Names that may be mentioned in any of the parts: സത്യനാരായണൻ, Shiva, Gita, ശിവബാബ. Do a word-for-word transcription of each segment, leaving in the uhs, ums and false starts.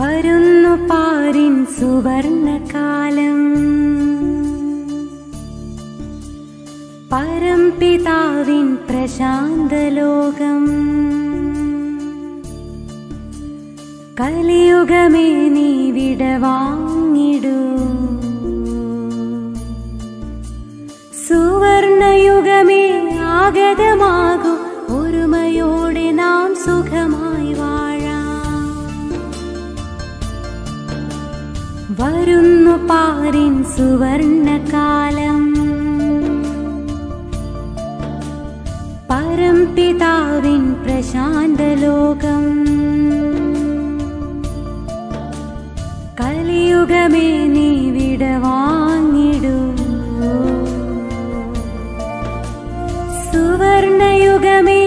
വരുന്നു പാരിൻ സുവർണകാലം പരംപിതാവിൻ പ്രശാന്തലോകം കലിയുഗമേ നീ വിടവാങ്ങിടൂ സുവർണയുഗമേ ആഗതമാകൂ ഒരുമയോടെ നാം സുഖമായി വാഴാം വരുന്നു പാരിൻ സുവർണകാലം परमपिताविन प्रशांतलोकम कलियुगमे नी विडवांगिडू सुवर्णयुगमे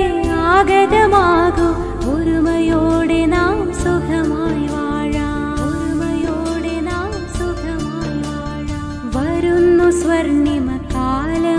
आगतमागू ओरुमयोडे नाम सुखमायि वाळाम ओरुमयोडे नाम सुखमायि वाळाम वरुन्नु स्वर्णिमकालम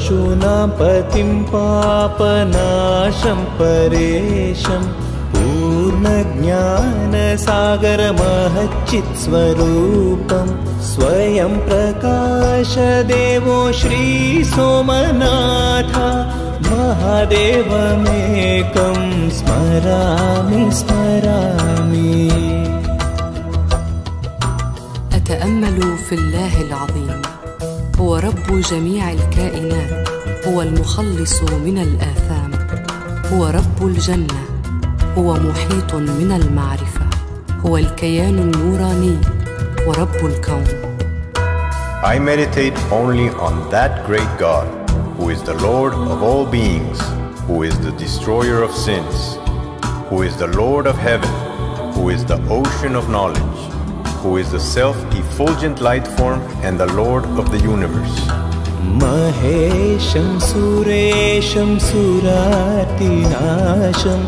शूनां पतिं पापनाशं परेशं पूर्णज्ञानसागरमहच्चित्स्वरूपं स्वयं प्रकाशदेवो श्रीसोमनाथा महादेवमेकं स्मरामि स्मरामि। أتأمل في الله العظيم، هو رب جميع الكائنات، هو المخلص من الآثام، هو رب الجنة، هو محيط من المعرفة، هو الكيان النوراني ورب الكون. I meditate only on that great God, who is the Lord of all beings, who is the destroyer of sins, who is the Lord of heaven, who is the ocean of knowledge, who is the self-effulgent light form and the Lord of the universe. Mahesham Suresham Suratinasham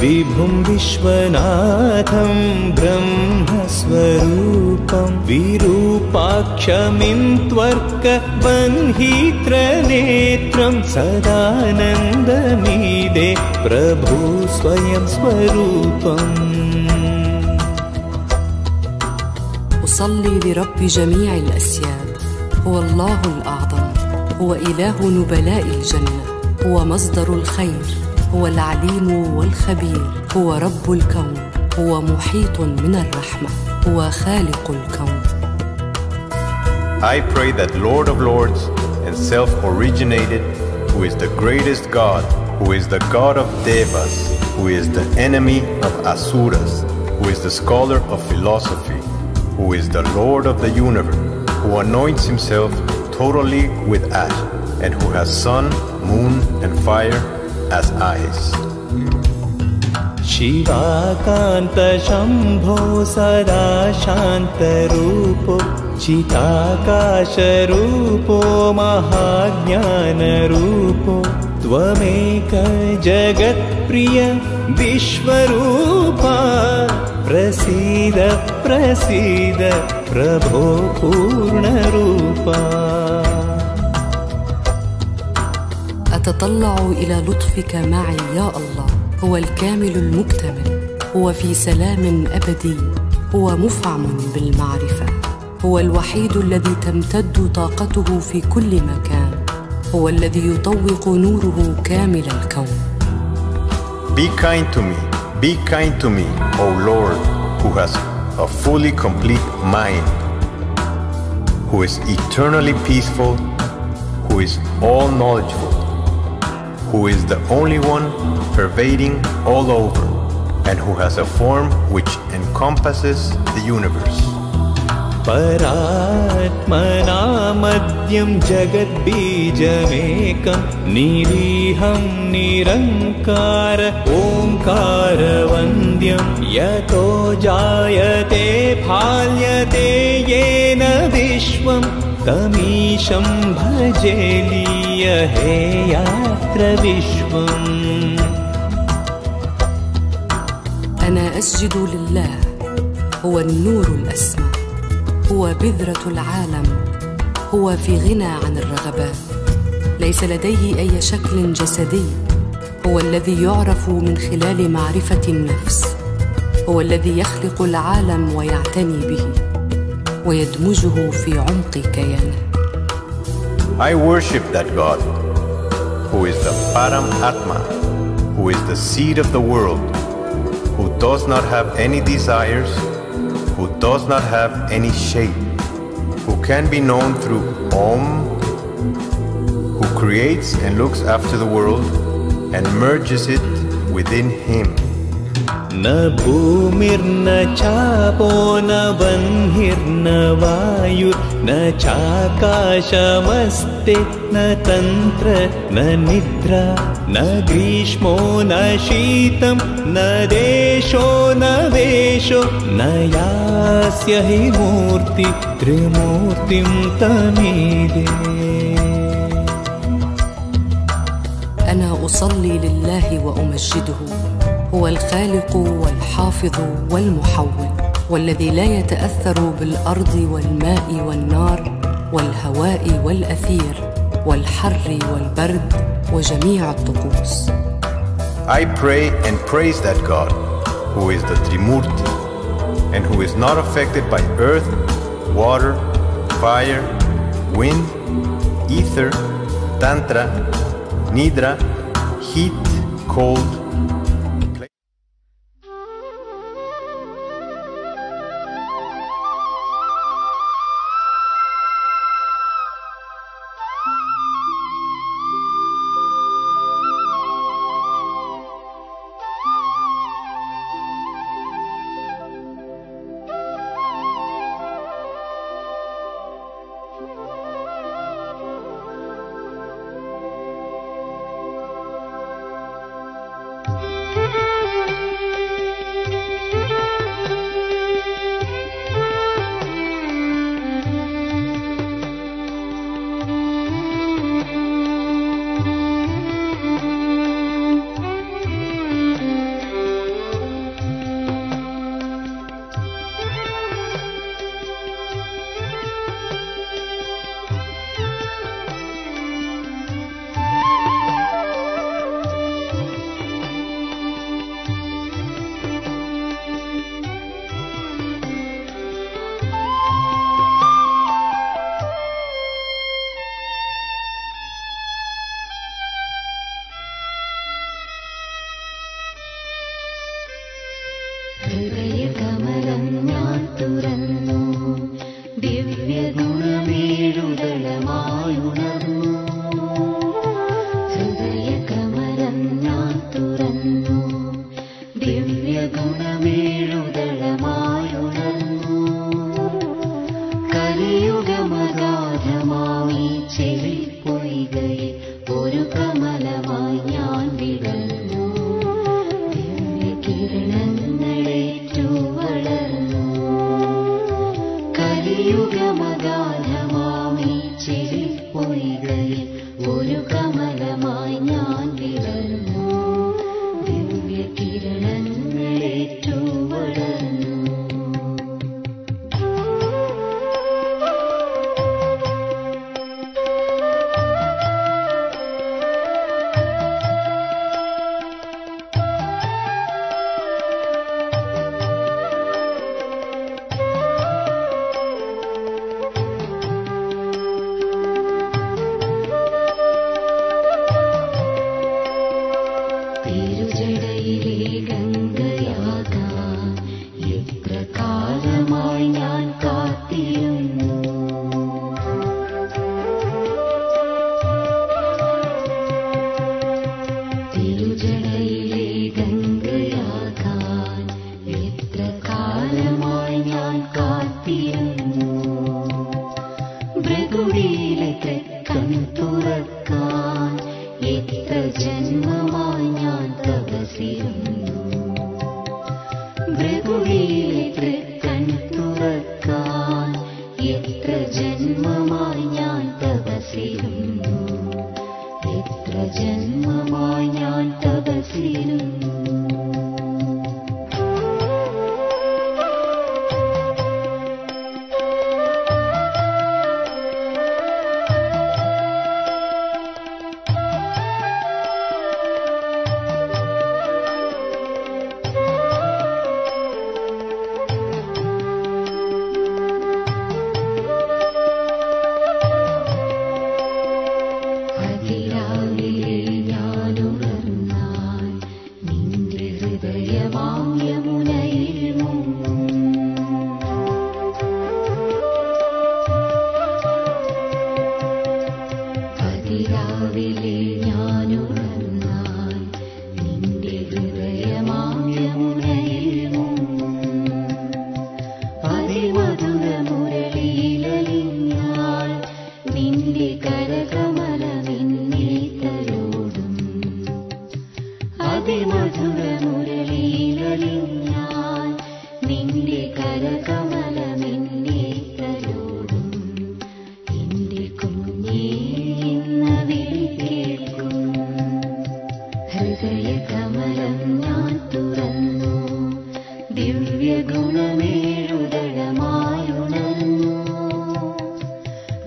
Vibhum Vishwanatham Brahmaswarupam Virupakshamintvarka Vanhitranetram Sadanandamide Prabhu Swayam Swarupam. أصلي لرب جميع الأسياد، هو الله الأعظم، هو إله نبلاء الجنة، هو مصدر الخير، هو العليم والخبير، هو رب الكون، هو محيط من الرحمة، هو خالق الكون. I pray that Lord of Lords and self-originated, who is the greatest God, who is the God of Devas, who is the enemy of Asuras, who is the scholar of philosophy, who is the Lord of the universe, who anoints himself totally with ash, and who has sun, moon, and fire as eyes. Shiva Kanta Shambho Sada Shanta Rupo Chitakash Rupo Mahajnana Rupo Tvameka Jagat Priya Vishwarupa प्रसीद प्रसीद प्रभो पूर्णरूपा. أتطلع إلى لطفك معي يا الله، هو الكامل المكتمل، هو في سلام أبدي، هو مفعم بالمعرفة، هو الوحيد الذي تمتد طاقته في كل مكان، هو الذي يطوق نوره كامل الكون. Be kind to me. Be kind to me, O Lord, who has a fully complete mind, who is eternally peaceful, who is all-knowledgeful, who is the only one pervading all over, and who has a form which encompasses the universe. Paratmana madhyam jagat bijamekam niriham nirankara omkara vandyam yato jayate phalyate yena vishwam tamisham bhajeliya he yatra vishwam. أنا أسجد لله، هو النور الأسمى، هو بذرة العالم، هو في غنى عن الرغبات، ليس لديه أي شكل جسدي، هو الذي يعرف من خلال معرفة النفس، هو الذي يخلق العالم ويعتني به ويدمجه في عمق كيانه. I worship that God, who is the Param Atma, who is the seed of the world, who does not have any desires, who does not have any shape, who can be known through Om, who creates and looks after the world and merges it within Him. Na bhumir na chapo na vanhir na vayu na chakashamaste na tantra na nidra na grishmo na shitam na desho na vesho na yasya hi murti trimurtim tamide. أنا أصلي لله وأمجده، هو الخالق والحافظ والمحول، والذي لا يتأثر بالأرض والماء والنار والهواء والأثير، والحر والبرد وجميع الطقوس. I pray and praise that God who is the Trimurti and who is not affected by earth, water, fire, wind, ether, tantra, nidra, heat, cold.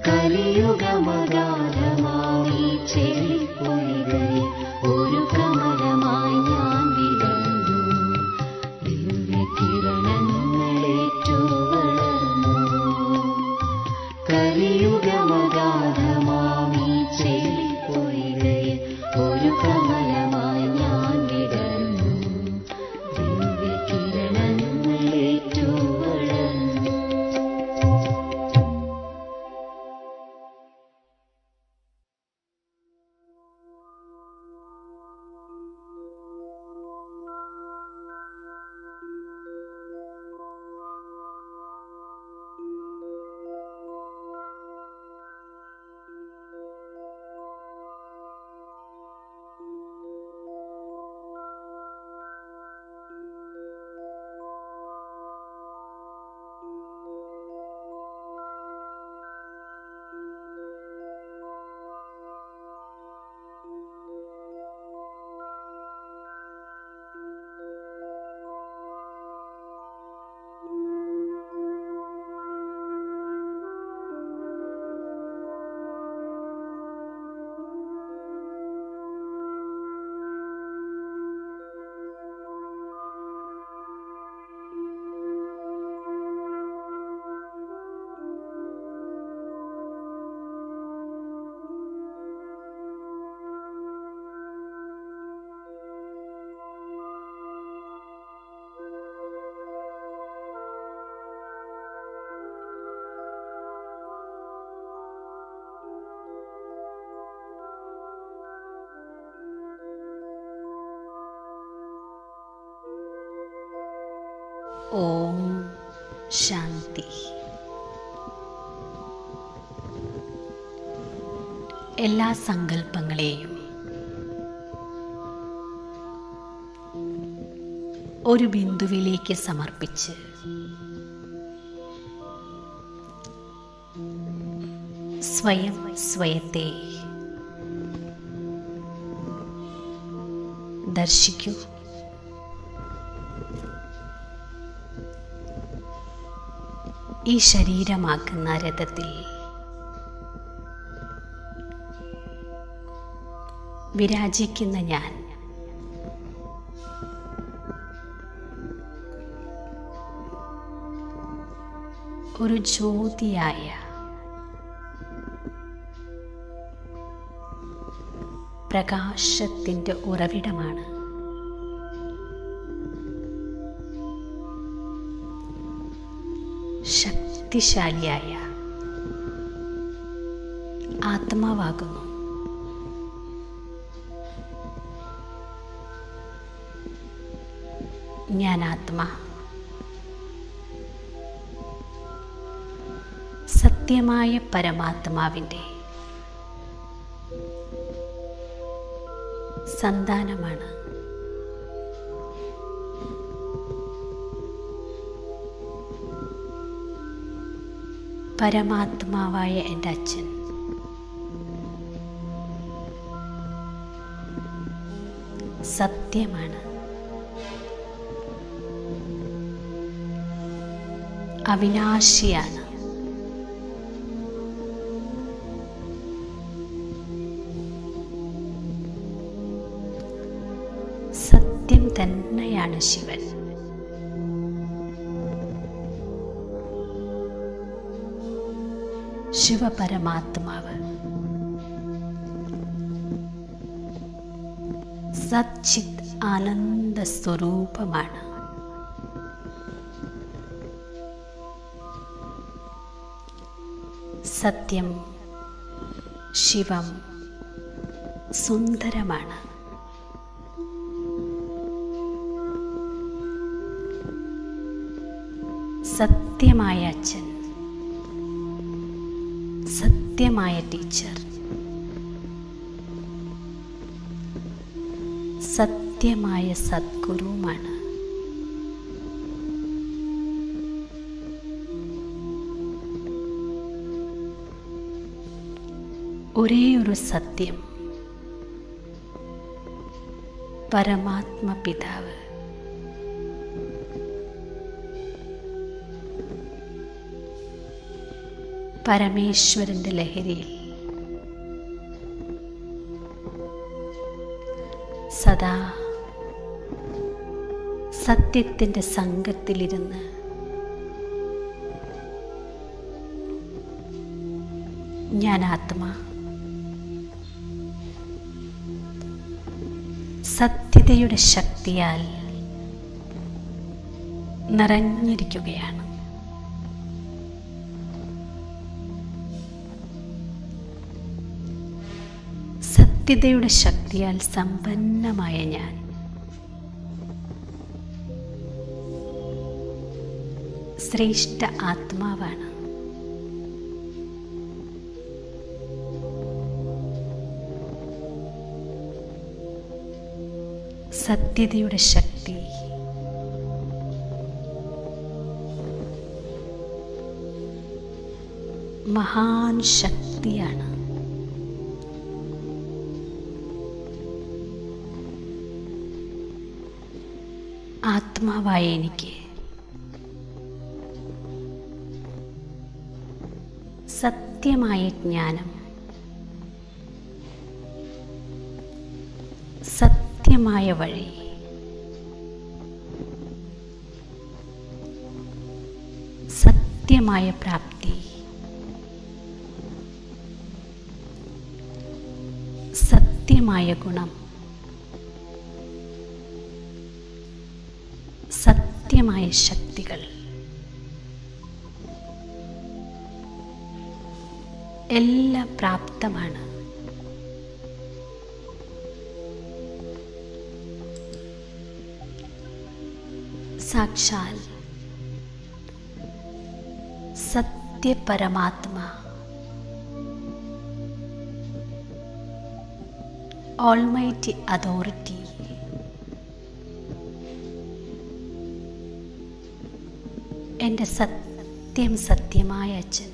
Kali Yuga Magadama. Om Shanti. എല്ലാ സങ്കല്പങ്ങളെയും ഒരു ബിന്ദുവിലേക്ക് സമർപ്പിച്ച് സ്വയം സ്വയത്തെ ദർശിക്കൂ, ഈ ശരീരമാകുന്ന രഥത്തിൽ വിരാജിക്കുന്ന ഞാൻ ഒരു ജ്യോതിയായ പ്രകാശത്തിൻ്റെ ഉറവിടമാണ്. ശക്തിശാലിയായ ആത്മാവാകുന്നു ഞാൻ. ആത്മാ സത്യമായ പരമാത്മാവിൻ്റെ സന്താനമാണ്. പരമാത്മാവായ എൻ്റെ അച്ഛൻ സത്യമാണ്, അവിനാശിയാണ്. സത്യം തന്നെയാണ് ശിവൻ. ശിവപരമാത്മാവ് സച്ചിത് ആനന്ദ സ്വരൂപമാണ്. സത്യം, ശിവം സുന്ദരമാണ്. സത്യമായ അച്ഛൻ, സത്യമായ ടീച്ചർ, സത്യമായ സദ്ഗുരുവുമാണ്. ഒരേ ഒരു സത്യം, പരമാത്മ പിതാവ്. പരമേശ്വരൻ്റെ ലഹരിയിൽ സദാ സത്യത്തിൻ്റെ സംഘത്തിലിരുന്ന് ഞാൻ ആത്മാ സത്യതയുടെ ശക്തിയാൽ നിറഞ്ഞിരിക്കുകയാണ്. സത്യതയുടെ ശക്തിയാൽ സമ്പന്നമായ ഞാൻ ശ്രേഷ്ഠ ആത്മാവാണ്. സത്യതയുടെ ശക്തി മഹാൻ ശക്തിയാണ്. ആത്മാവായ എനിക്ക് സത്യമായ ജ്ഞാനം, സത്യമായ വഴി, സത്യമായ പ്രാപ്തി, സത്യമായ ഗുണം, സത്യമായ ശക്തികൾ, എല്ലാം പ്രാപ്തമാണ്. സാക്ഷാൽ नित्य परमात्मा, Almighty Authority, എൻ്റെ സത്യം സത്യമായ അച്ഛൻ,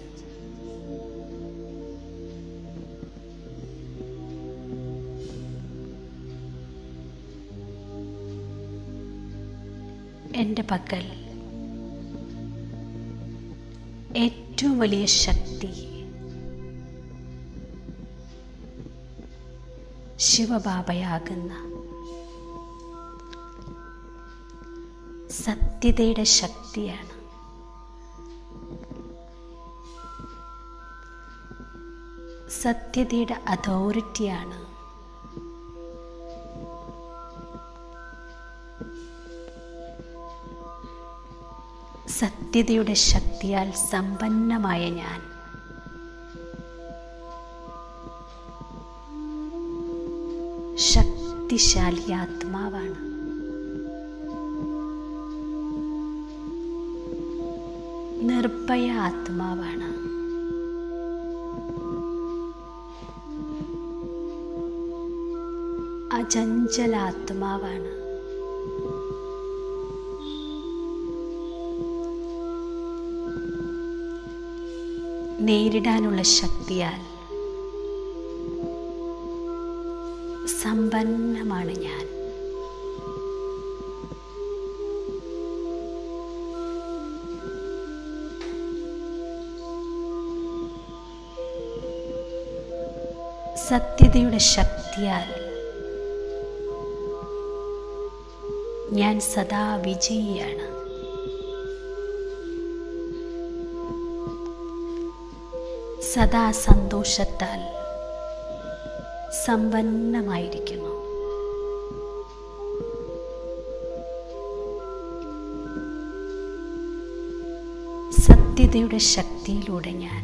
എൻ്റെ പക്കൽ ഏറ്റവും വലിയ ശക്തി ശിവബാബയാകുന്ന സത്യതയുടെ ശക്തിയാണ്. സത്യതയുടെ അതോറിറ്റിയാണ്. സത്യതയുടെ ശക്തിയാൽ സമ്പന്നമായ ഞാൻ ശക്തിശാലി ആത്മാവാണ്. നിർഭയ ആത്മാവാണ്. അചഞ്ചല ആത്മാവാണ്. നേരിടാനുള്ള ശക്തിയാൽ സമ്പന്നമാണ് ഞാൻ. സത്യതയുടെ ശക്തിയാൽ ഞാൻ സദാ വിജയിയാണ്. സദാ സന്തോഷത്താൽ സമ്പന്നമായിരിക്കുന്നു. സത്യതയുടെ ശക്തിയിലൂടെ ഞാൻ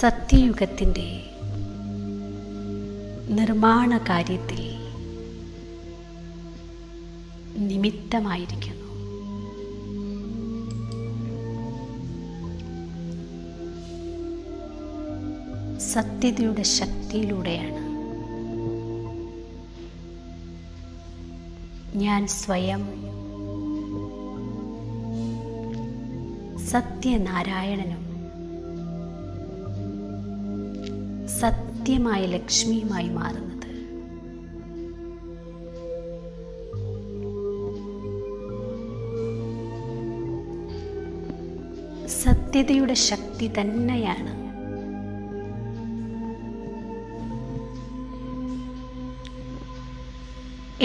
സത്യയുഗത്തിൻ്റെ നിർമ്മാണ കാര്യത്തിൽ നിമിത്തമായിരിക്കുന്നു. സത്യതയുടെ ശക്തിയിലൂടെയാണ് ഞാൻ സ്വയം സത്യനാരായണനും സത്യമായ ലക്ഷ്മിയുമായി മാറുന്നത്. സത്യതയുടെ ശക്തി തന്നെയാണ്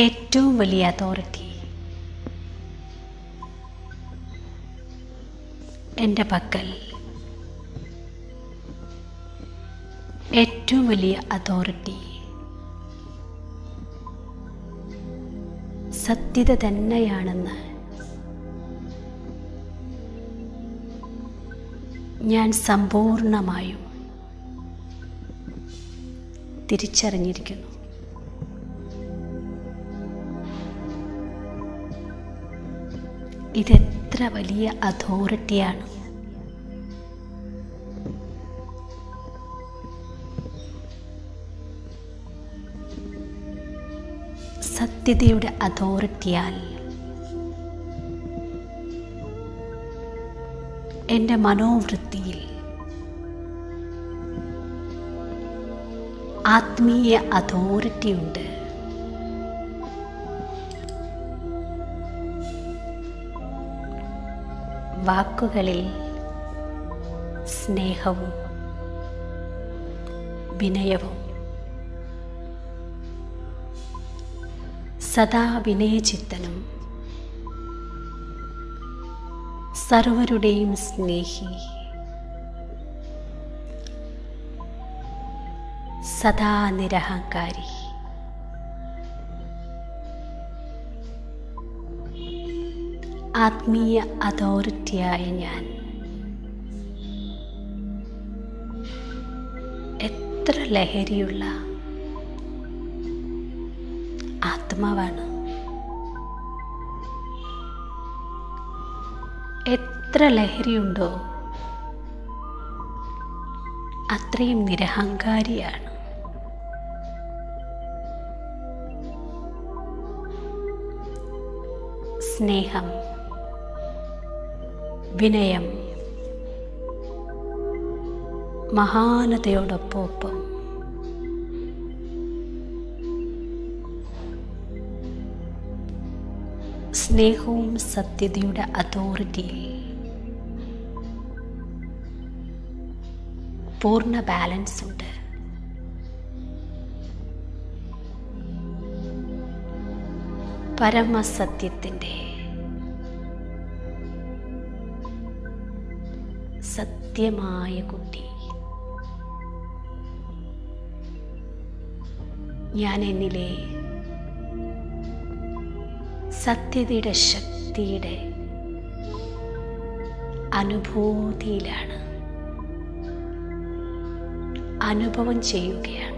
ഏറ്റവും വലിയ അതോറിറ്റി. എൻ്റെ പക്കൽ ഏറ്റവും വലിയ അതോറിറ്റി സത്യത തന്നെയാണെന്ന് ഞാൻ സമ്പൂർണമായും തിരിച്ചറിഞ്ഞിരിക്കുന്നു. ഇതെത്ര വലിയ അതോറിറ്റിയാണ്. സത്യതയുടെ അതോറിറ്റിയാൽ എൻ്റെ മനോവൃത്തിയിൽ ആത്മീയ അതോറിറ്റിയുണ്ട്. വാക്കുകളിൽ സ്നേഹവും വിനയവും, സദാ വിനയചിത്തനും സർവരുടെയും സ്നേഹി, സദാ നിരഹങ്കാരി, ആത്മീയ അതോറിറ്റിയായ ഞാൻ എത്ര ലഹരിയുള്ള ആത്മാവാണ്. എത്ര ലഹരിയുണ്ടോ അത്രയും നിരഹങ്കാരിയാണ്. സ്നേഹം, വിനയം, മഹാനതയോടൊപ്പം സ്നേഹവും സത്യതയുടെ അതോറിറ്റിയിൽ പൂർണ്ണ ബാലൻസ് ഉണ്ട്. പരമസത്യത്തിൻ്റെ സത്യമായ കുട്ടി ഞാൻ എന്നിലെ സത്യതയുടെ ശക്തിയുടെ അനുഭൂതിയിലാണ്, അനുഭവം ചെയ്യുകയാണ്.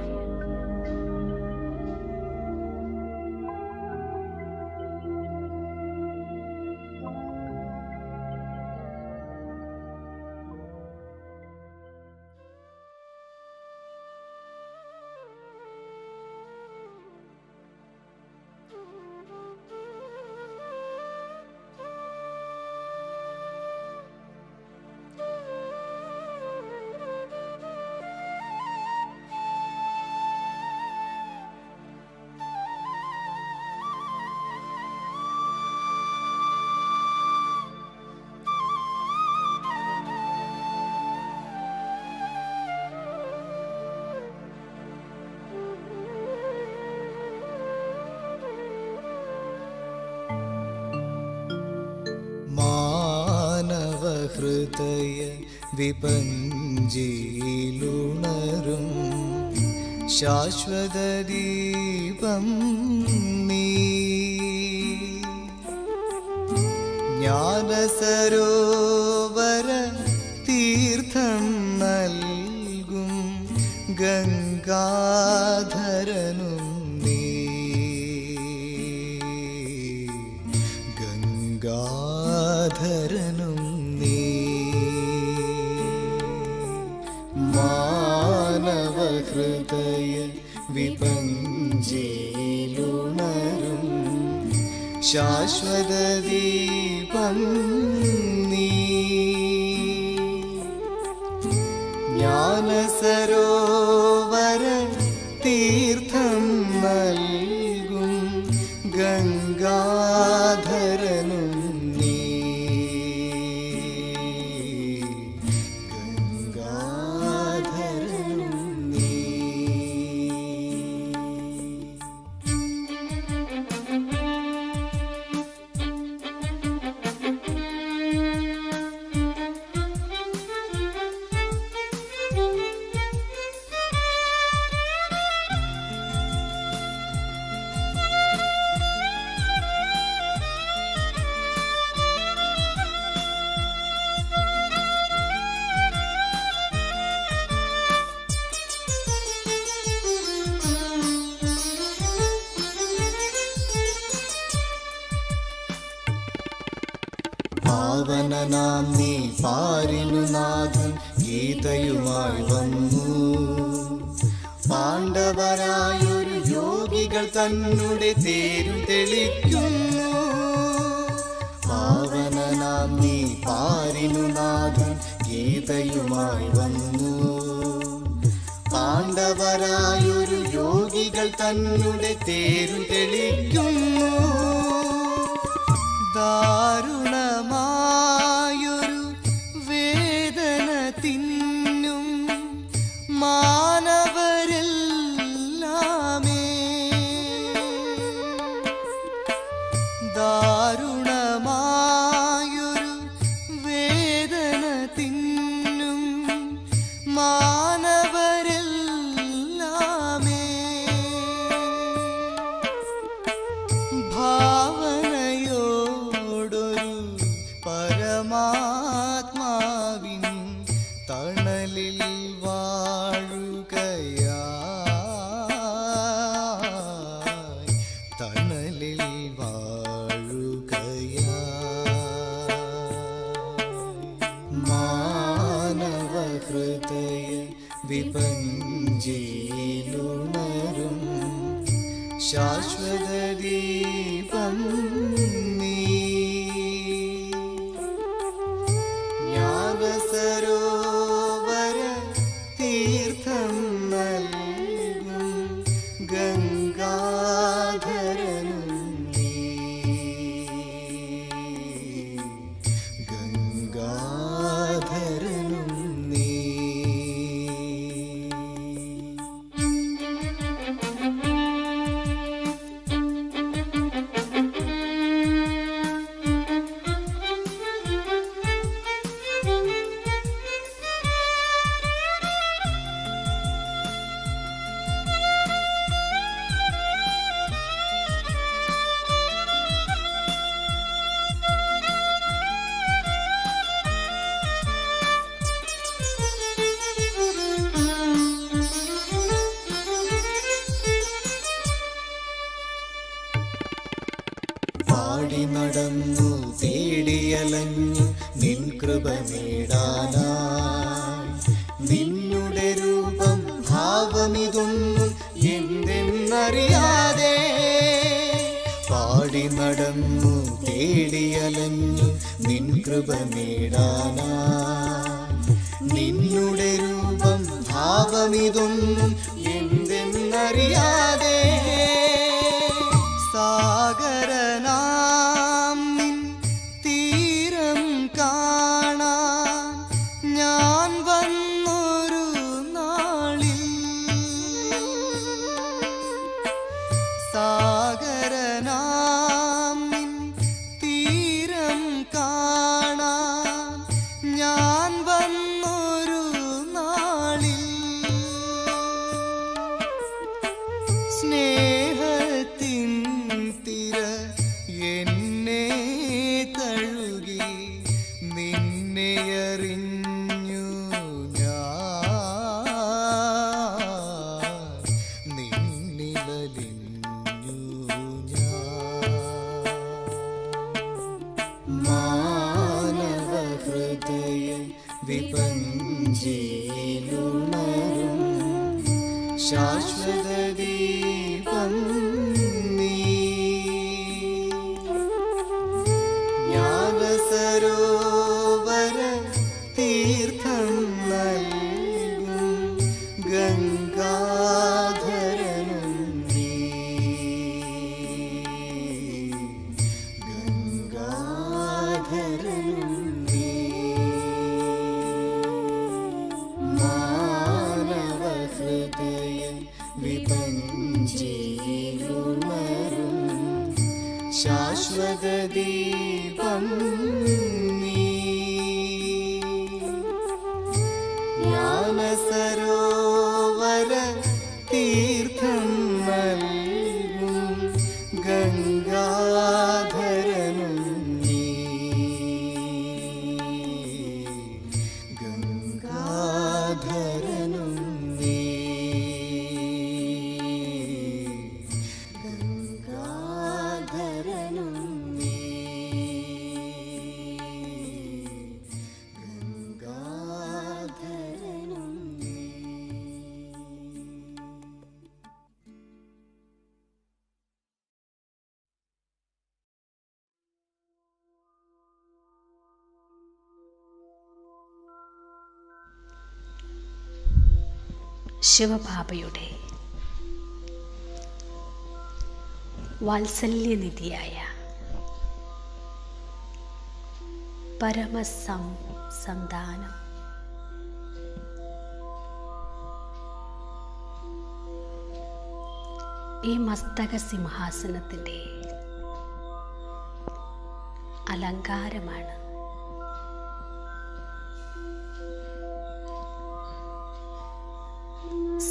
ഹൃദയ വിപഞ്ചിയിലുണരും ശാശ്വത ദീപം നീ, ജ്ഞാനസരോവര തീർത്ഥം നൽകും ഗംഗാധരനും നീ, ഗംഗാധരനും നീ. മാനവ ഹൃദയ വിപഞ്ചിയിലുണരും ശാശ്വത ദീപം നീ, ജ്ഞാനസരോവര തീർത്ഥം നൽകും ഗംഗാധരനും നീ, ഗംഗാധരനും നീ. പാവനനാം നീ പാരിനു നാഥൻ ഗീതയുമായി വന്നു, പാണ്ഡവരായൊരു യോഗികൾ തന്നെ തേരും തെളിക്കുന്നു. പാവനനാം നീ പാരിനു നാഥൻ ഗീതയുമായി വന്നു, പാണ്ഡവരായൊരു യോഗികൾ തന്നെ തേരും തെളിക്കുന്നു. ദാരുണമായൊരു വേദന തിന്നും മാനവരെല്ലാമേ, ദാരുണമായൊരു വേദന തിന്നും മാനവരെല്ലാമേ. ഭാവനയോടൊരു शाश्वत दीपम याग सरोवर तीर्थम गंगाधरन गंगाधरन रूपम भावमिदुन्नु पाडि नडन्नु तेडियलन्नु निन् कृप नेडानाय रूपम भावमिदुन्नु एन्दन्नरियादे सागरना शाश्वत दीपम याग सरोवर तीर्थम गंगाधरन गंगाधरन शाश्वत दीपम ज्ञान सरोवर तीर्थम गंगाधरन गंगाधरन ശിവബാബയുടെ വാത്സല്യനിധിയായ പരമസം സന്താനം ഈ മസ്തക സിംഹാസനത്തിൻ്റെ അലങ്കാരമാണ്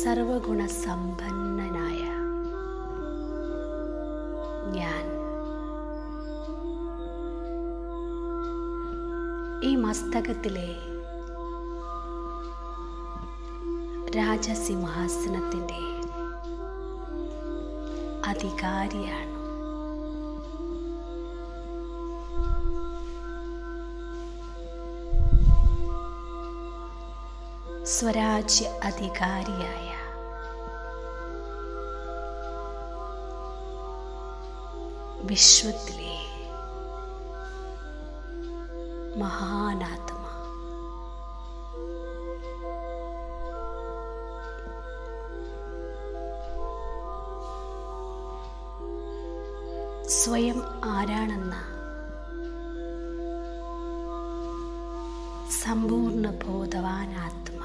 സർവഗുണ സമ്പന്നനായ ഞാൻ. ഈ മസ്തകത്തിലെ രാജസിംഹാസനത്തിൻ്റെ അധികാരിയാണ്. സ്വരാജ്യ അധികാരിയായ विश्वतले महान आत्मा। സ്വയം ആരാണെന്ന സമ്പൂർണ്ണ ബോധവാൻ ആത്മ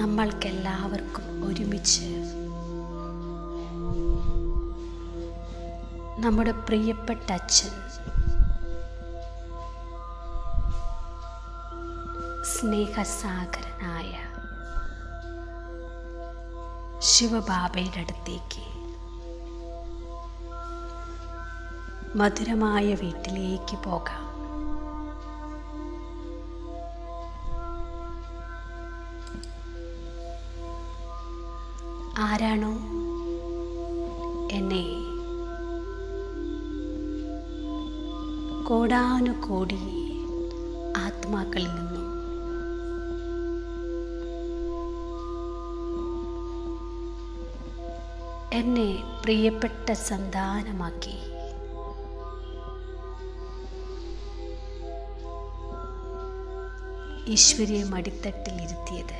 നമ്മൾക്കെല്ലാവർക്കും ഒരുമിച്ച് നമ്മുടെ പ്രിയപ്പെട്ട അച്ഛൻ സ്നേഹസാഗരനായ ശിവബാബയുടെ അടുത്തേക്ക്, മധുരമായ വീട്ടിലേക്ക് പോകാം. ആരാണോ എന്നെ കോടാനുകോടി ആത്മാക്കളിൽ നിന്നും എന്നെ പ്രിയപ്പെട്ട സന്താനമാക്കി ഈശ്വരിയെ മടിത്തട്ടിൽ ഇരുത്തിയത്,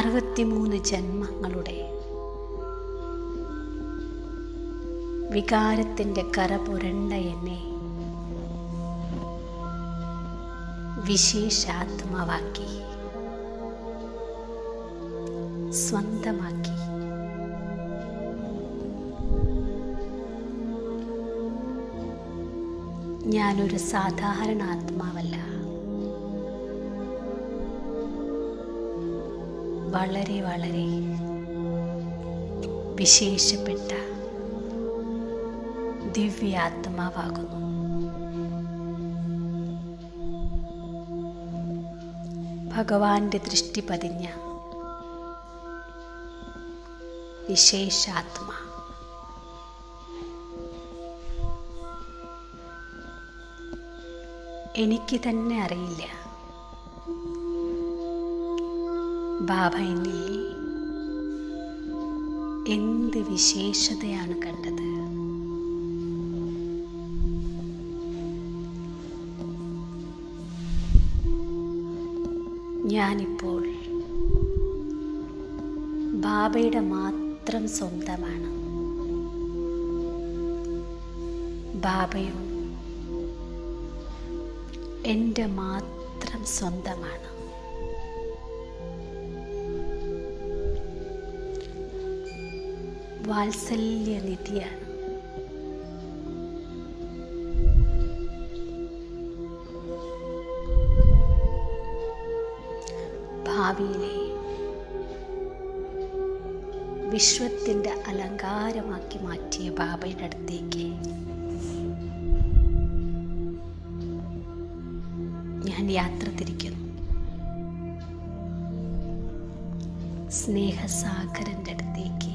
അറുപത്തിമൂന്ന് ജന്മങ്ങളുടെ വികാരത്തിൻ്റെ കറ പുരണ്ട എന്നെ വിശേഷാത്മാവാക്കി സ്വന്തമാക്കി ഞാനൊരു സാധാരണ ആത്മാവല്ല, വളരെ വളരെ വിശേഷപ്പെട്ട ദിവ്യാത്മാവാകുന്നു. ഭഗവാന്റെ ദൃഷ്ടി പതിഞ്ഞ വിശേഷാത്മ. എനിക്ക് തന്നെ അറിയില്ല ബാബ എന്നിൽ എന്ത് വിശേഷതയാണ് കണ്ടത്. ഞാനിപ്പോൾ ബാബയുടെ മാത്രം സ്വന്തമാണ്. ബാബയും എൻ്റെ മാത്രം സ്വന്തമാണ്. വാത്സല്യനിധിയാണ്. ഭാവിയിലെ വിശ്വത്തിൻ്റെ അലങ്കാരമാക്കി മാറ്റിയ ബാബയുടെ അടുത്തേക്ക് ഞാൻ യാത്ര തിരിക്കുന്നു. സ്നേഹസാഗരൻ്റെ അടുത്തേക്ക്,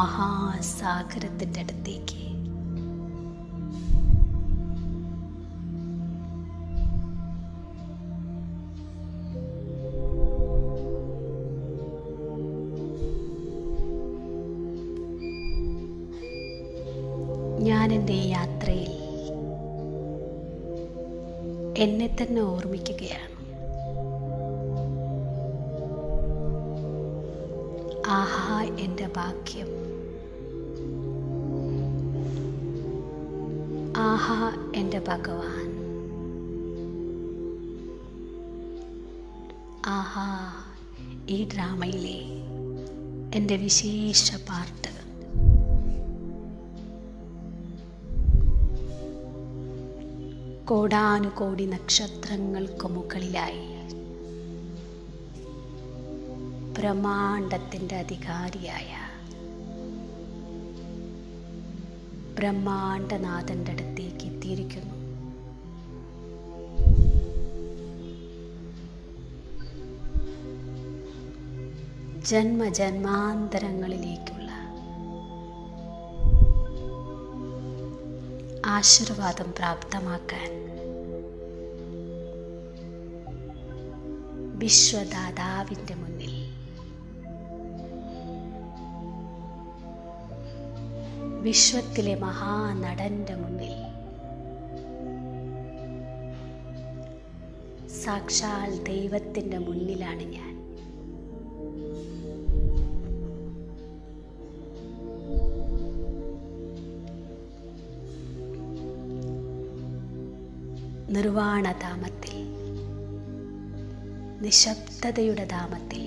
മഹാസാഗരത്തിൻ്റെ അടുത്തേക്ക്. ഞാനെൻ്റെ ഈ യാത്രയിൽ എന്നെ തന്നെ ഓർമ്മിക്കുകയാണ്. ആഹാ എൻ്റെ ഭാഗ്യം, ആഹാ എൻ്റെ ഭഗവാൻ, ആഹാ ഈ ഡ്രാമയിലെ എൻ്റെ വിശേഷ പാർട്ട്. കോടാനുകോടി നക്ഷത്രങ്ങൾക്ക് മുകളിലായി ബ്രഹ്മാണ്ടത്തിൻ്റെ അധികാരിയായ ബ്രഹ്മാണ്ടനാഥൻ്റെ അടുത്തേക്ക് എത്തിയിരിക്കുന്നു. ജന്മ ജന്മാന്തരങ്ങളിലേക്കുള്ള ആശീർവാദം പ്രാപ്തമാക്കാൻ വിശ്വദാതാവിന്റെ മുന്നിൽ വിശ്വത്തിലെ മഹാനടന്റെ മുന്നിൽ സാക്ഷാൽ ദൈവത്തിന്റെ മുന്നിലാണ് ഞാൻ. നിർവാണധാമത്തിൽ, നിശബ്ദതയുടെ ധാമത്തിൽ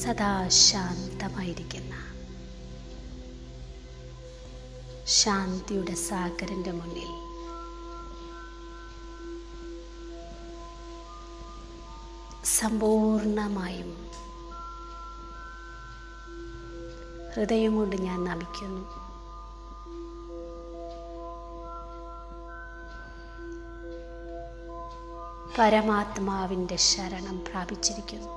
സദാ ശാന്തമായിരിക്കുന്ന ശാന്തിയുടെ സാഗരന്റെ മുന്നിൽ സമ്പൂർണമായും ഹൃദയം കൊണ്ട് ഞാൻ നമിക്കുന്നു. പരമാത്മാവിൻ്റെ ശരണം പ്രാപിച്ചിരിക്കുന്നു.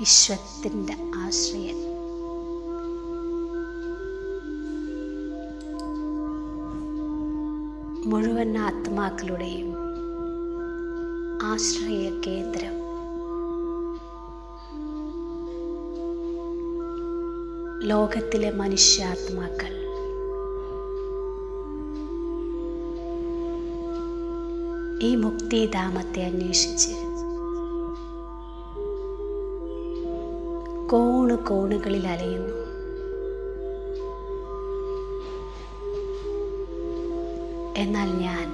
വിശ്വത്തിൻ്റെ ആശ്രയൻ, മുഴുവൻ ആത്മാക്കളുടെയും ആശ്രയ കേന്ദ്രം, ലോകത്തിലെ മനുഷ്യാത്മാക്കൾ ഈ മുക്തിധാമത്തെ അന്വേഷിച്ച് കോണ് കോണുകളിൽ അലയുന്നു. എന്നാൽ ഞാൻ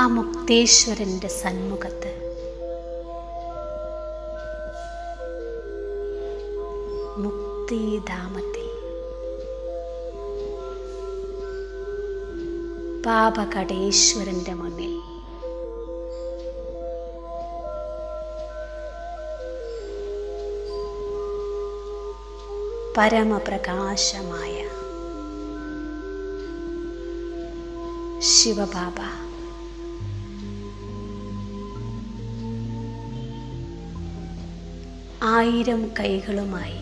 ആ മുക്തേശ്വരന്റെ സന്മുഖത്ത് മുക്തിധാമത്തിൽ പാപകടേശ്വരന്റെ മുന്നിൽ പരമപ്രകാശമായ ശിവബാബ ആയിരം കൈകളുമായി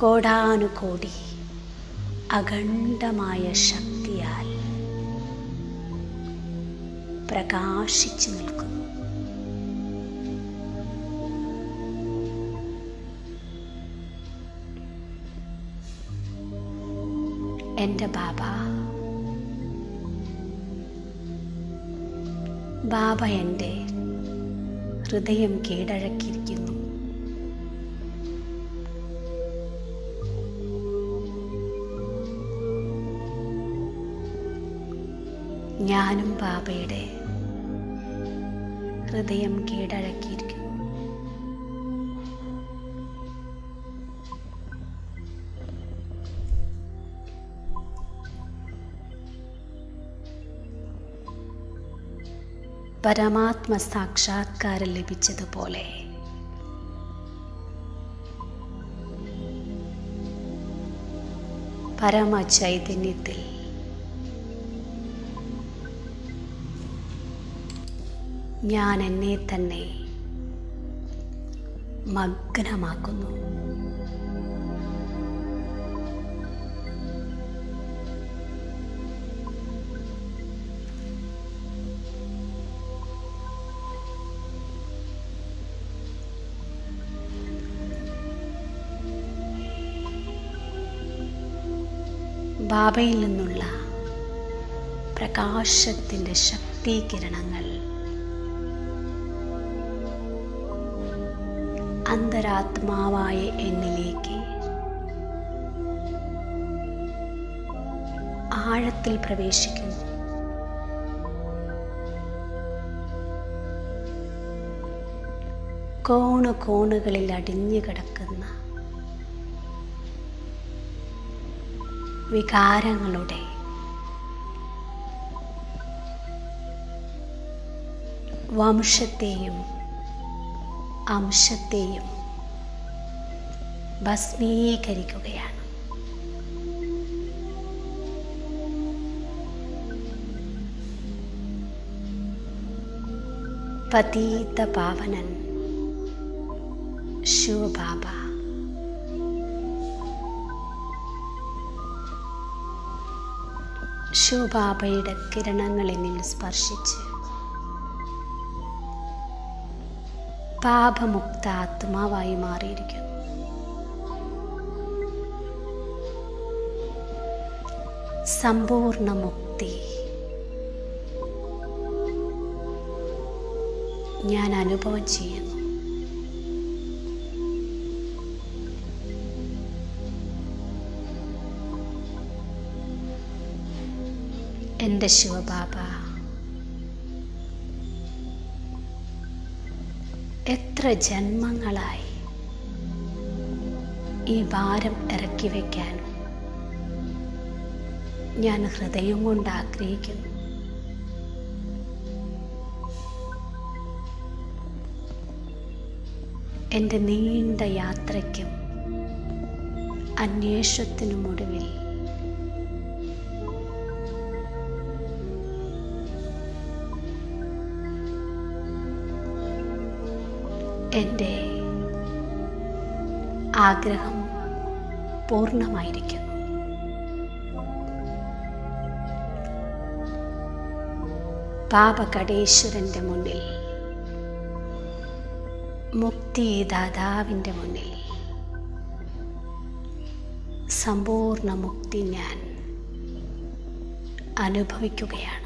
കോടാനുകോടി അഖണ്ഡമായ ശക്തിയാൽ പ്രകാശിച്ചു നിൽക്കുന്നു. എൻ്റെ ബാബ, ബാബ എൻ്റെ ഹൃദയം കീഴടക്കിയിരിക്കുന്നു. ഞാനും ബാബയുടെ ഹൃദയം കീഴടക്കിയിരിക്കുന്നു. പരമാത്മ സാക്ഷാത്കാരം ലഭിച്ചതുപോലെ പരമചൈതന്യത്തിൽ ഞാൻ എന്നെ തന്നെ മഗ്നമാക്കുന്നു. ബാബയിൽ നിന്നുള്ള പ്രകാശത്തിൻ്റെ ശക്തീകിരണങ്ങൾ അന്തരാത്മാവായ എന്നിലേക്ക് ആഴത്തിൽ പ്രവേശിക്കുന്നു. കോണു കോണുകളിൽ അടിഞ്ഞു കിടക്കുന്ന വികാരങ്ങളുടെ വംശത്തെയും അംശത്തെയും ഭസ്മീകരിക്കുകയാണ്. पतित पावनन शिव बाबा। शिव बाबയുടെ കിരണങ്ങൾ എന്നിൽ സ്പർശിച്ച് പാപമുക്ത ആത്മാവായി മാറിയിരിക്കുന്നു। സമ്പൂർണ്ണ മുക്തി ഞാൻ അനുഭവം ചെയ്യുന്നു। എൻ്റെ ശിവബാബ എത്ര ജന്മങ്ങളായി ഈ ഭാരം ഇറക്കി വയ്ക്കാൻ ഞാൻ ഹൃദയം കൊണ്ട് ആഗ്രഹിക്കുന്നു। എൻ്റെ നീണ്ട യാത്രയ്ക്കും അന്വേഷണത്തിനും ഒടുവിൽ എൻ്റെ ആഗ്രഹം പൂർണ്ണമായിരിക്കുന്നു। പാപകടേശ്വരൻ്റെ മുന്നിൽ, മുക്തിദാതാവിൻ്റെ മുന്നിൽ സമ്പൂർണ്ണ മുക്തി ഞാൻ അനുഭവിക്കുകയാണ്।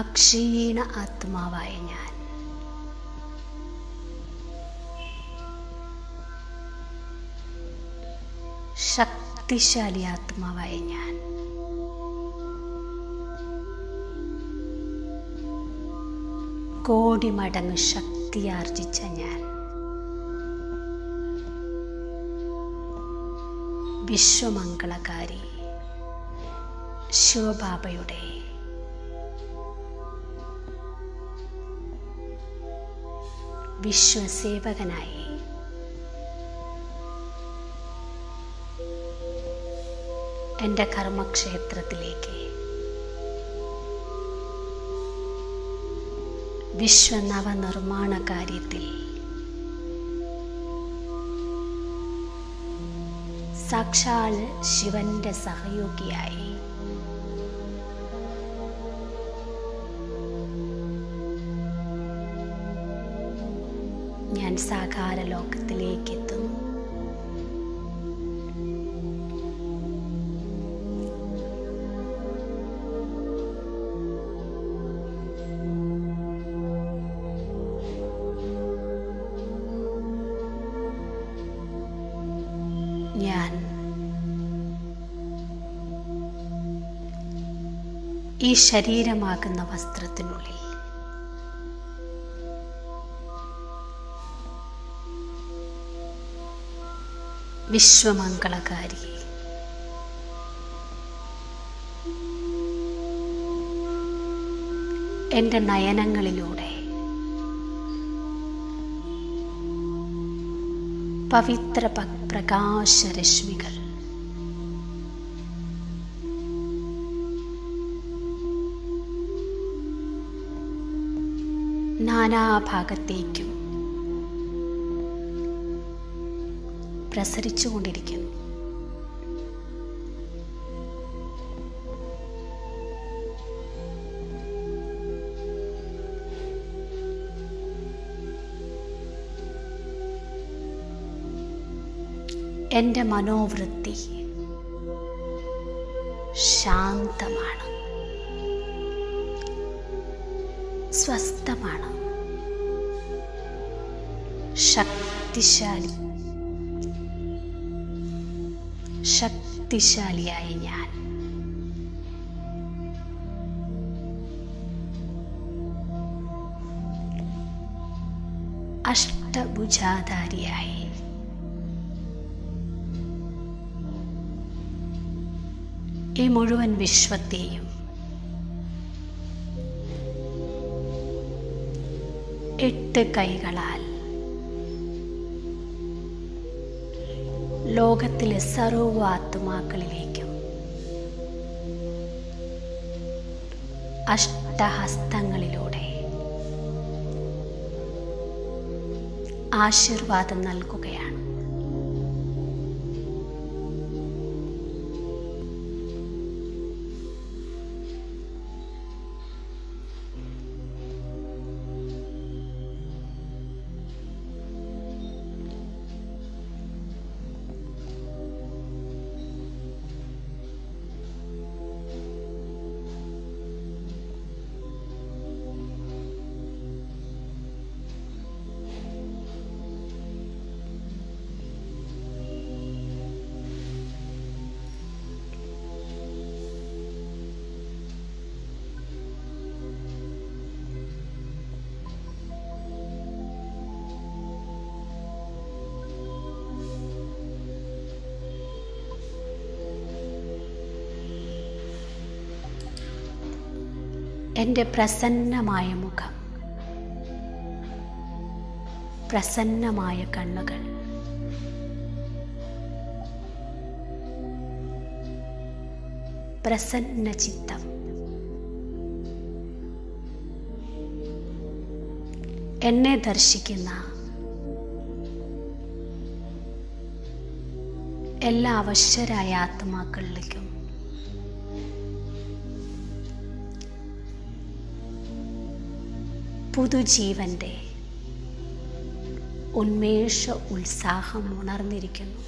അക്ഷീണ ആത്മാവായ ഞാൻ. ശക്തിശാലി ആത്മാവായ ഞാൻ. കോടി മടങ്ങ് ശക്തിയാർജിച്ച ഞാൻ. വിശ്വമംഗളകാരി ശിവബാബയുടെ വിശ്വസേവകനായി എൻ്റെ കർമ്മക്ഷേത്രത്തിലേക്ക് വിശ്വനവനിർമ്മാണ കാര്യത്തിൽ സാക്ഷാൽ ശിവന്റെ സഹയോഗിയായി ഞാൻ സാകാര ലോകത്തിലേക്ക് എത്തും. ഞാൻ ഈ ശരീരമാകുന്ന വസ്ത്രത്തിനുള്ളിൽ വിശ്വമംഗളകാരി എൻ്റെ നയനങ്ങളിലൂടെ പവിത്ര പ്രകാശരശ്മികൾ നാനാഭാഗത്തേക്കും പ്രസരിച്ചുകൊണ്ടിരിക്കുന്നു. എൻ്റെ മനോവൃത്തി ശാന്തമാണ്, സ്വസ്ഥമാണ്, ശക്തിശാലി ശക്തിശാലിയായ ഞാൻ. അഷ്ടഭുജാധാരിയായി ഈ മുഴുവൻ വിശ്വത്തെയും എട്ട് കൈകളാൽ ലോകത്തിലെ സർവ്വ ആത്മാക്കളിലേക്കും അഷ്ടഹസ്തങ്ങളിലൂടെ ആശീർവാദം നൽകുകയാണ്. എൻ്റെ പ്രസന്നമായ മുഖം, പ്രസന്നമായ കണ്ണുകൾ, പ്രസന്ന ചിത്തം, എന്നെ ദർശിക്കുന്ന എല്ലാ അവശ്യരായ ആത്മാക്കളിലേക്കും പുതുജീവന്റെ ഉന്മേഷ ഉത്സാഹം ഉണർന്നിരിക്കുന്നു.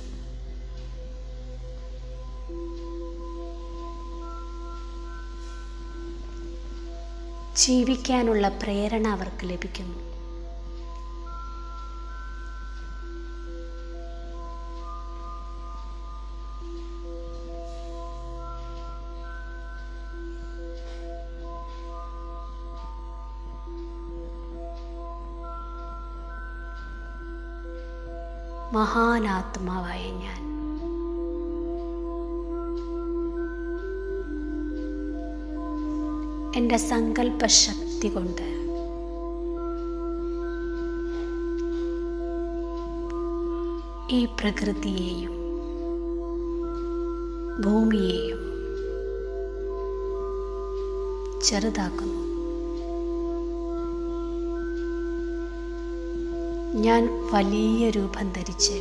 ജീവിക്കാനുള്ള പ്രേരണ അവർക്ക് ലഭിക്കുന്നു. മഹാനാത്മാവായ ഞാൻ എൻ്റെ സങ്കല്പശക്തി കൊണ്ട് ഈ പ്രകൃതിയെയും ഭൂമിയെയും ചെറുതാക്കുന്നു. ഞാൻ വലിയ രൂപം ധരിച്ച്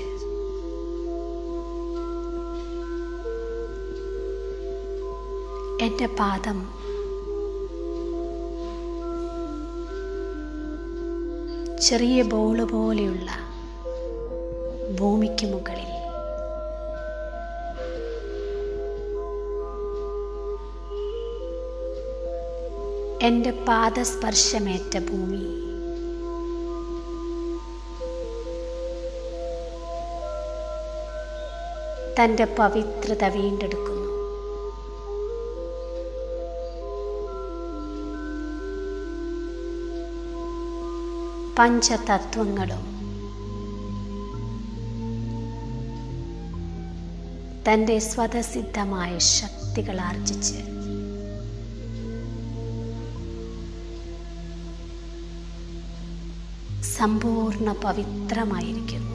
എൻ്റെ പാദം ചെറിയ ബോൾ പോലെയുള്ള ഭൂമിക്ക് മുകളിൽ എൻ്റെ പാദസ്പർശമേറ്റ ഭൂമി തൻ്റെ പവിത്രത വീണ്ടെടുക്കുന്നു. പഞ്ചതത്വങ്ങളും തൻ്റെ സ്വതസിദ്ധമായ ശക്തികൾ ആർജിച്ച് സമ്പൂർണ്ണ പവിത്രമായിരിക്കുന്നു.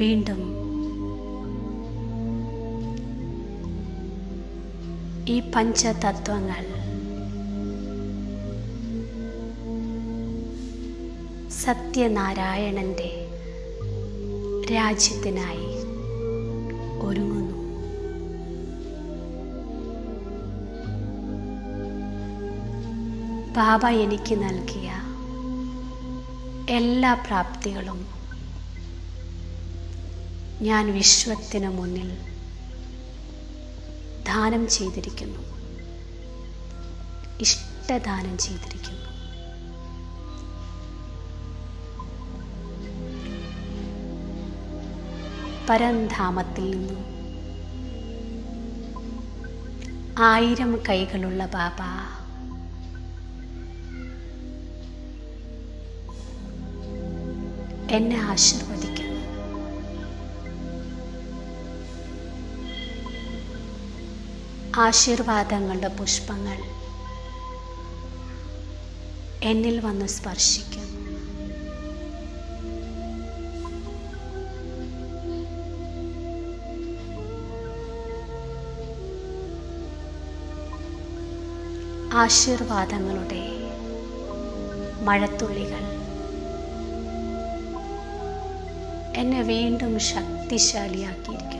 വീണ്ടും ഈ പഞ്ചതത്വങ്ങൾ സത്യനാരായണന്റെ രാജ്യത്തിനായി ഒരുങ്ങുന്നു. ബാബ എനിക്ക് നൽകിയ എല്ലാ പ്രാപ്തികളും ഞാൻ വിശ്വത്തിനു മുന്നിൽ ദാനം ചെയ്തിരിക്കുന്നു, ഇഷ്ടദാനം ചെയ്തിരിക്കുന്നു. പരംധാമത്തിൽ നിന്നും ആയിരം കൈകളുള്ള ബാബ എന്നെ ആശീർവദിക്കുന്നു. ആശീർവാദങ്ങളുടെ പുഷ്പങ്ങൾ എന്നിൽ വന്ന് സ്പർശിക്കും. ആശീർവാദങ്ങളുടെ മഴത്തുള്ളികൾ എന്നെ വീണ്ടും ശക്തിശാലിയാക്കിയിരിക്കുന്നു.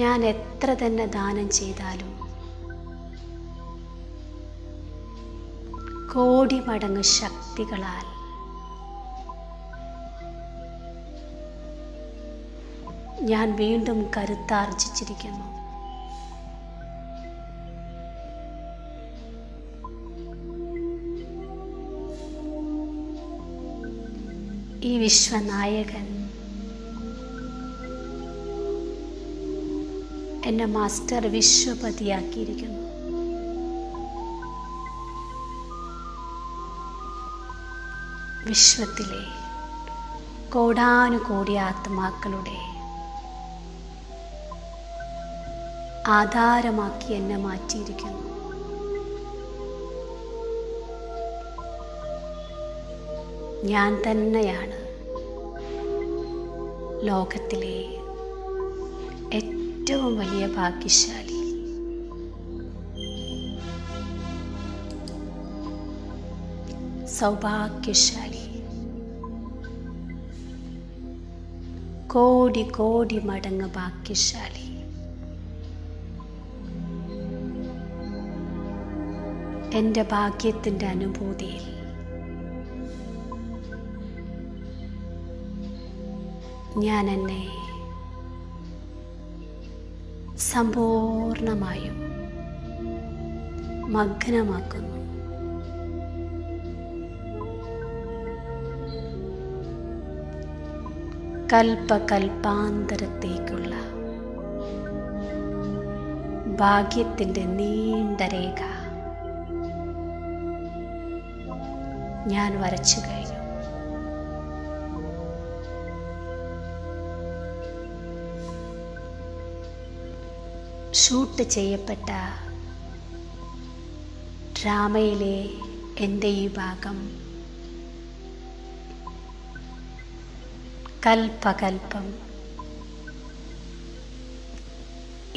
ഞാൻ എത്ര തന്നെ ദാനം ചെയ്താലും കോടി മടങ്ങ് ശക്തികളാൽ ഞാൻ വീണ്ടും കരുത്താർജിച്ചിരിക്കുന്നു. ഈ വിശ്വനായകൻ എന്നെ മാസ്റ്റർ വിശ്വപതിയാക്കിയിരിക്കുന്നു. വിശ്വത്തിലെ കോടാനുകോടി ആത്മാക്കളുടെ ആധാരമാക്കി എന്നെ മാറ്റിയിരിക്കുന്നു. ഞാൻ തന്നെയാണ് ലോകത്തിലെ ഏറ്റവും വലിയ ഭാഗ്യശാലി. സൗഭാഗ്യശാലി. കോടി കോടി മടങ്ങ് ഭാഗ്യശാലി. എൻ്റെ ഭാഗ്യത്തിൻ്റെ അനുഭൂതിയിൽ ഞാൻ എന്നെ സമ്പൂർണമായും മഗ്നമാക്കുന്നു. കൽപ്പകൽപ്പാന്തരത്തേക്കുള്ള ഭാഗ്യത്തിൻ്റെ നീണ്ട രേഖ ഞാൻ വരച്ചു കഴിഞ്ഞു. ഷൂട്ട് ചെയ്യപ്പെട്ട ഡ്രാമയിലെ എൻ്റെ ഈ ഭാഗം കൽപ്പകൽപ്പം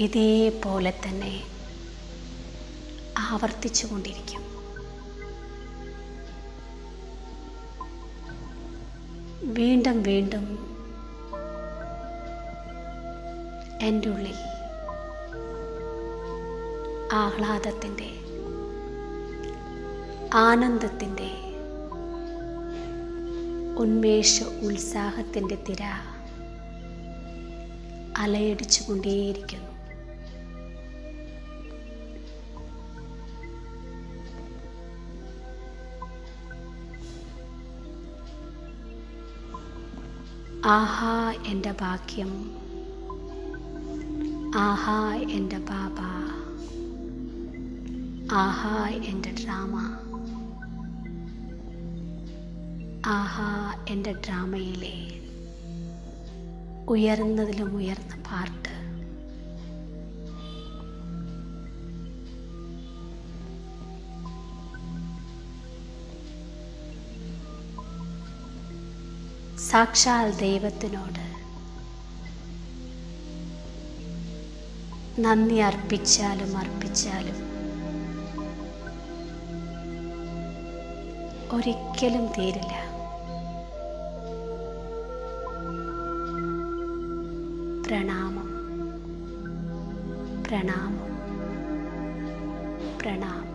ഇതേപോലെ തന്നെ ആവർത്തിച്ചു കൊണ്ടിരിക്കും. വീണ്ടും വീണ്ടും എൻ്റെ ഉള്ളിൽ ആഹ്ലാദത്തിൻ്റെ, ആനന്ദത്തിൻ്റെ, ഉന്മേഷ ഉത്സാഹത്തിൻ്റെ തിര അലയടിച്ചു കൊണ്ടേയിരിക്കുന്നു. ആഹാ എൻ്റെ ഭാഗ്യം, ആഹാ എൻ്റെ ബാബ, ആഹാ എൻ്റെ ഡ്രാമ, ആഹാ എൻ്റെ ഡ്രാമയിലെ ഉയർന്നതിലും ഉയർന്ന പാർട്ട്. സാക്ഷാൽ ദൈവത്തിനോട് നന്ദി അർപ്പിച്ചാലും അർപ്പിച്ചാലും ഒരിക്കലും തീരില്ല. പ്രണാമം, പ്രണാമം, പ്രണാമം.